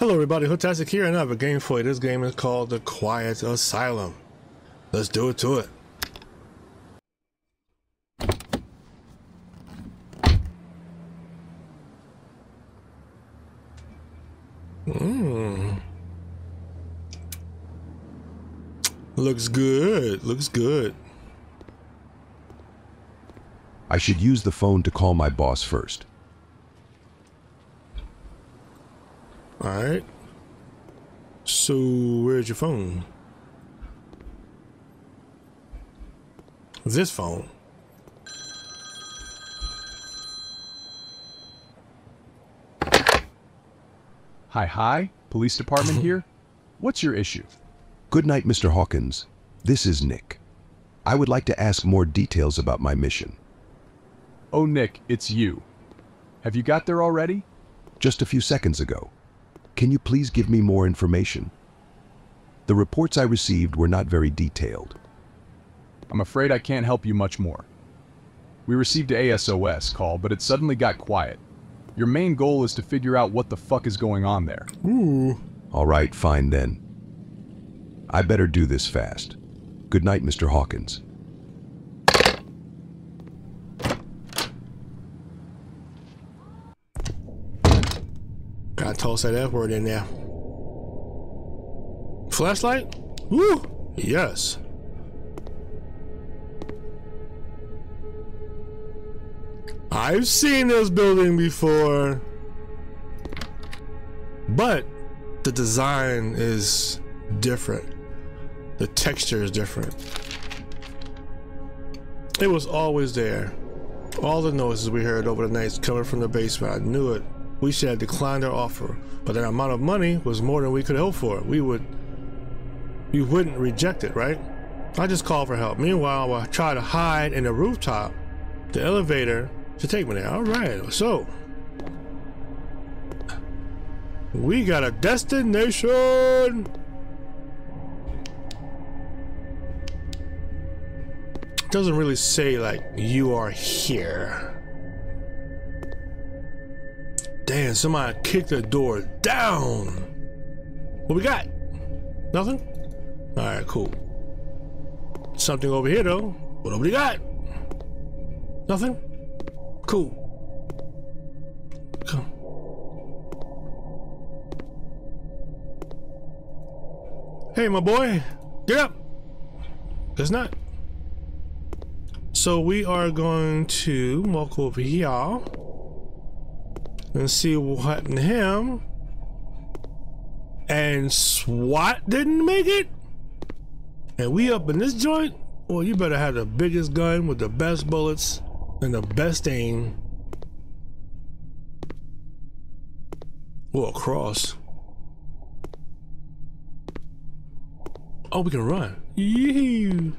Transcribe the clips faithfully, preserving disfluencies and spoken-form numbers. Hello everybody, Hotastic here, and I have a game for you. This game is called The Quiet Asylum. Let's do it to it. Mmm. Looks good, looks good. I should use the phone to call my boss first. Alright. So, where's your phone? This phone. Hi, hi. Police department here. What's your issue? Good night, Mister Hawkins. This is Nick. I would like to ask more details about my mission. Oh, Nick, it's you. Have you got there already? Just a few seconds ago. Can you please give me more information? The reports I received were not very detailed. I'm afraid I can't help you much more. We received a S O S call, but it suddenly got quiet. Your main goal is to figure out what the fuck is going on there. Ooh. All right, fine then. I better do this fast. Good night, Mister Hawkins. I toss that F word in there. Flashlight? Woo! Yes. I've seen this building before. But the design is different. The texture is different. It was always there. All the noises we heard over the nights coming from the basement, I knew it. We should have declined their offer, but that amount of money was more than we could hope for. We would, you wouldn't reject it, right? I just called for help. Meanwhile, I tried to hide in the rooftop, the elevator to take me there. All right, so we got a destination. It doesn't really say like you are here. Damn, somebody kicked the door down. What we got? Nothing? Alright, cool. Something over here though. What over we got? Nothing? Cool. Come. Hey my boy, get up. It's not. So we are going to walk over here and see what happened to him. And SWAT didn't make it? And we up in this joint? Well, you better have the biggest gun with the best bullets and the best aim. Well, cross. Oh, we can run. Yee-hoo.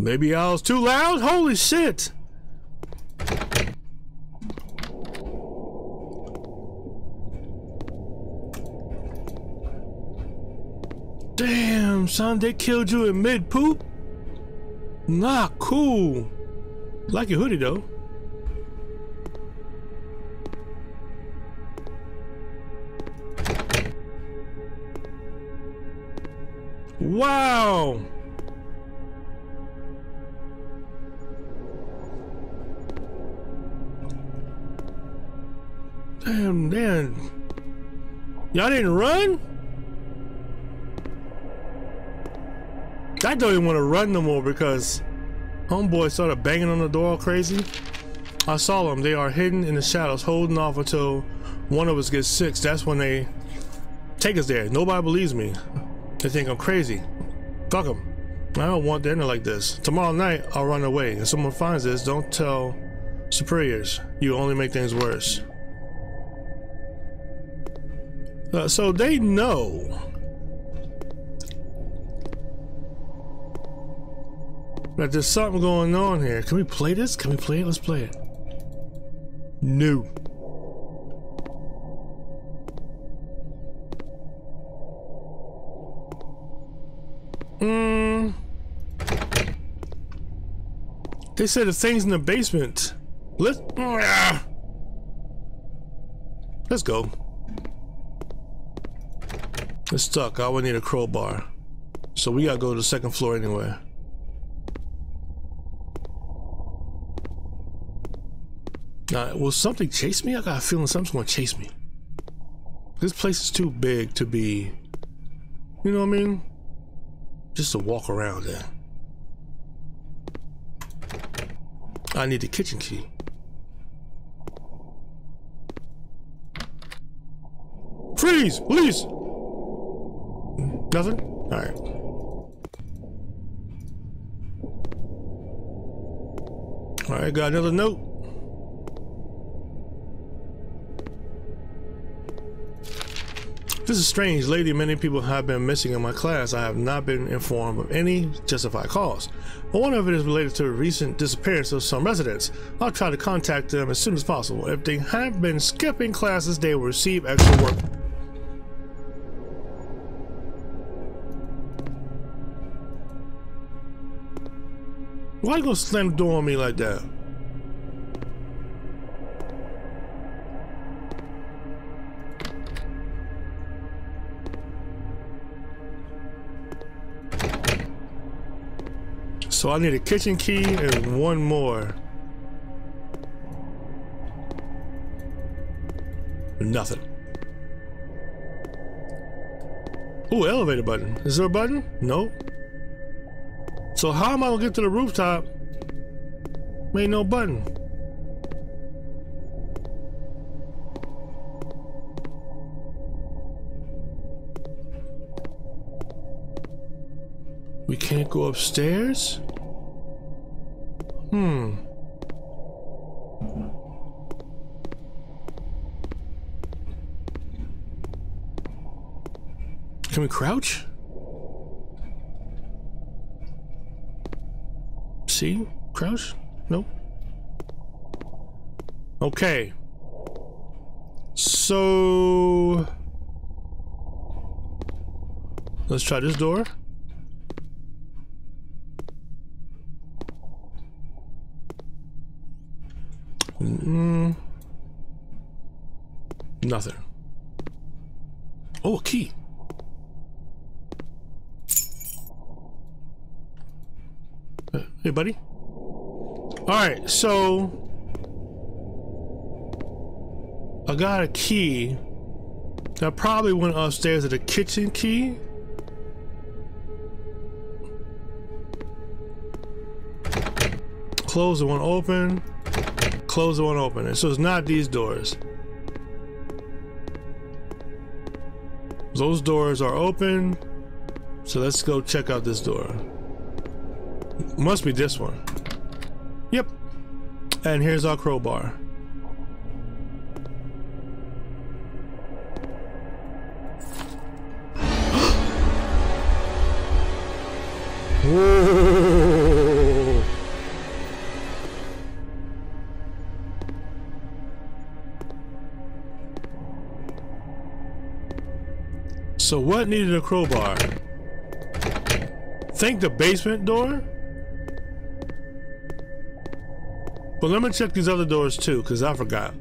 Maybe I was too loud? Holy shit! Damn, son, they killed you in mid-poop? Nah, cool. Like your hoodie, though. Wow! Damn, man. Y'all didn't run? I don't even want to run no more because homeboy started banging on the door all crazy. I saw them. They are hidden in the shadows, holding off until one of us gets sick. That's when they take us there. Nobody believes me. They think I'm crazy. Fuck them. I don't want dinner like this. Tomorrow night, I'll run away. If someone finds this, don't tell superiors. You only make things worse. Uh, so they know that there's something going on here. Can we play this? Can we play it? Let's play it. No. Mm. They said the things in the basement. Let's. Let's go. It's stuck. I would need a crowbar. So we gotta go to the second floor anyway. Now, will something chase me? I got a feeling something's gonna chase me. This place is too big to be, you know what I mean? Just to walk around there. I need the kitchen key. Freeze! Please! Nothing? Alright. Alright, got another note. This is strange. Lately, many people have been missing in my class. I have not been informed of any justified cause. I wonder if it is related to the recent disappearance of some residents. I'll try to contact them as soon as possible. If they have been skipping classes, they will receive extra work. Why are you gonna slam the door on me like that? So I need a kitchen key and one more. Nothing. Ooh, elevator button. Is there a button? Nope. So how am I gonna get to the rooftop? Ain't no button. We can't go upstairs? Hmm. Can we crouch? See? Crouch? Nope. Okay. So... let's try this door. Mm-mm. Nothing. Oh, a key. Uh, hey, buddy. All right, so I got a key. I probably went upstairs to the kitchen key. Close the one open. Close the one open. So it's not these doors. Those doors are open. So let's go check out this door. Must be this one. Yep. And here's our crowbar. Whoa. So what needed a crowbar? Think the basement door? But let me check these other doors too, because I forgot.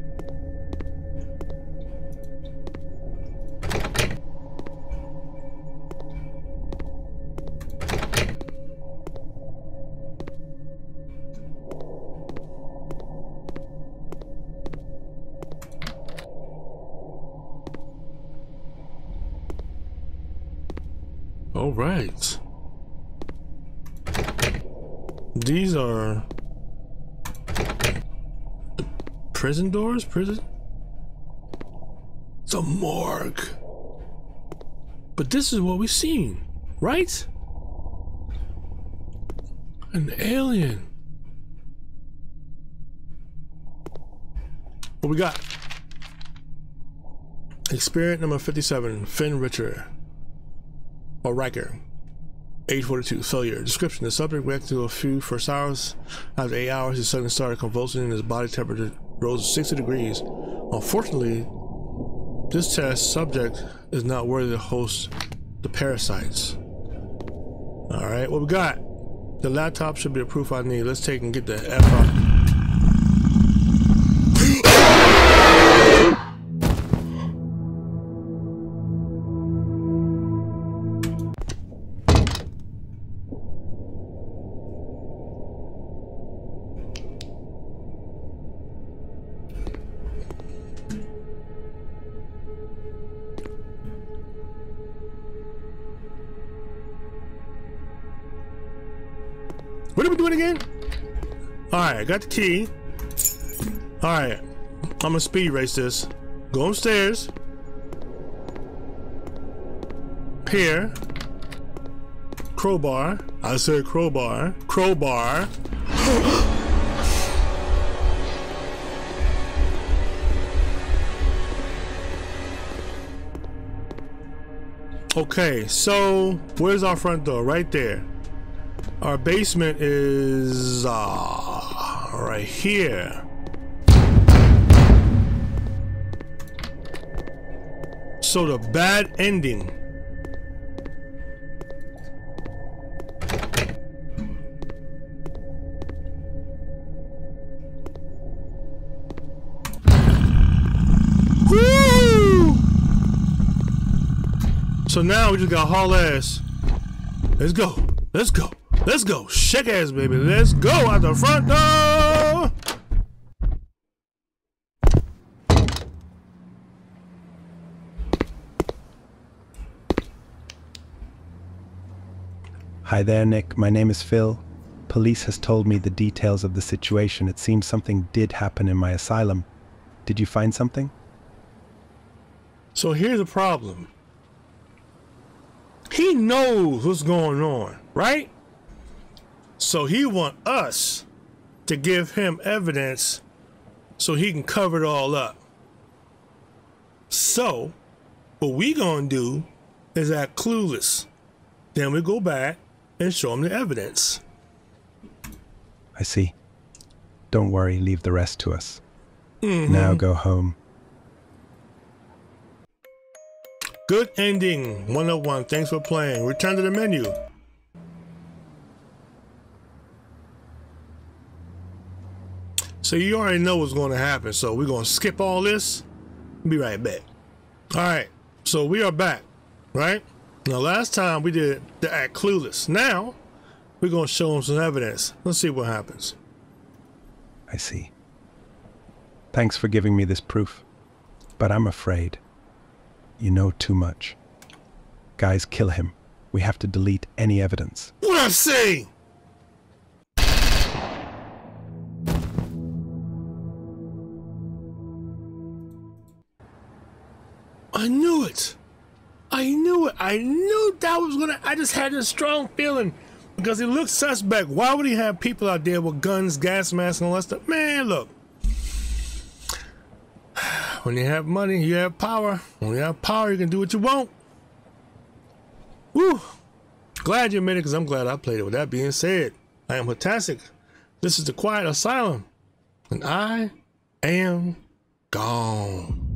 All right. These are prison doors? Prison? It's a morgue. But this is what we've seen, right? An alien. What we got? Experience number fifty-seven, Finn Richter. Or Riker. eight forty-two, failure. Description: the subject reacted to a few first hours. After eight hours, he suddenly started convulsing and his body temperature rose to sixty degrees. Unfortunately, this test subject is not worthy to host the parasites. All right, what we got? The laptop should be the proof I need. Let's take and get the F out. do it again? Alright, I got the key. Alright, I'm gonna speed race this. Go upstairs. Here. Crowbar. I said crowbar. Crowbar. Okay, so where's our front door? Right there. Our basement is uh, right here. So the bad ending. So now we just gotta haul ass. Let's go. Let's go. Let's go. Shake ass, baby. Let's go out the front door. Hi there, Nick. My name is Phil. Police has told me the details of the situation. It seems something did happen in my asylum. Did you find something? So here's the problem. He knows what's going on, right? So he wants us to give him evidence so he can cover it all up. So what we gonna do is act clueless. Then we go back and show him the evidence. I see. Don't worry, leave the rest to us. Mm-hmm. Now go home. Good ending, one oh one. Thanks for playing. Return to the menu. So you already know what's going to happen, so we're going to skip all this. We'll be right back. All right, so we are back, right? Now, last time we did the act clueless. Now, we're going to show them some evidence. Let's see what happens. I see. Thanks for giving me this proof, but I'm afraid. You know too much. Guys, kill him. We have to delete any evidence. What I'm saying! I knew it! I knew it! I knew that was gonna... I just had this strong feeling. Because he looked suspect. Why would he have people out there with guns, gas masks, and all that stuff? Man, look. When you have money, you have power. When you have power, you can do what you want. Woo! Glad you made it, because I'm glad I played it. With that being said, I am fantastic. This is The Quiet Asylum, and I am gone.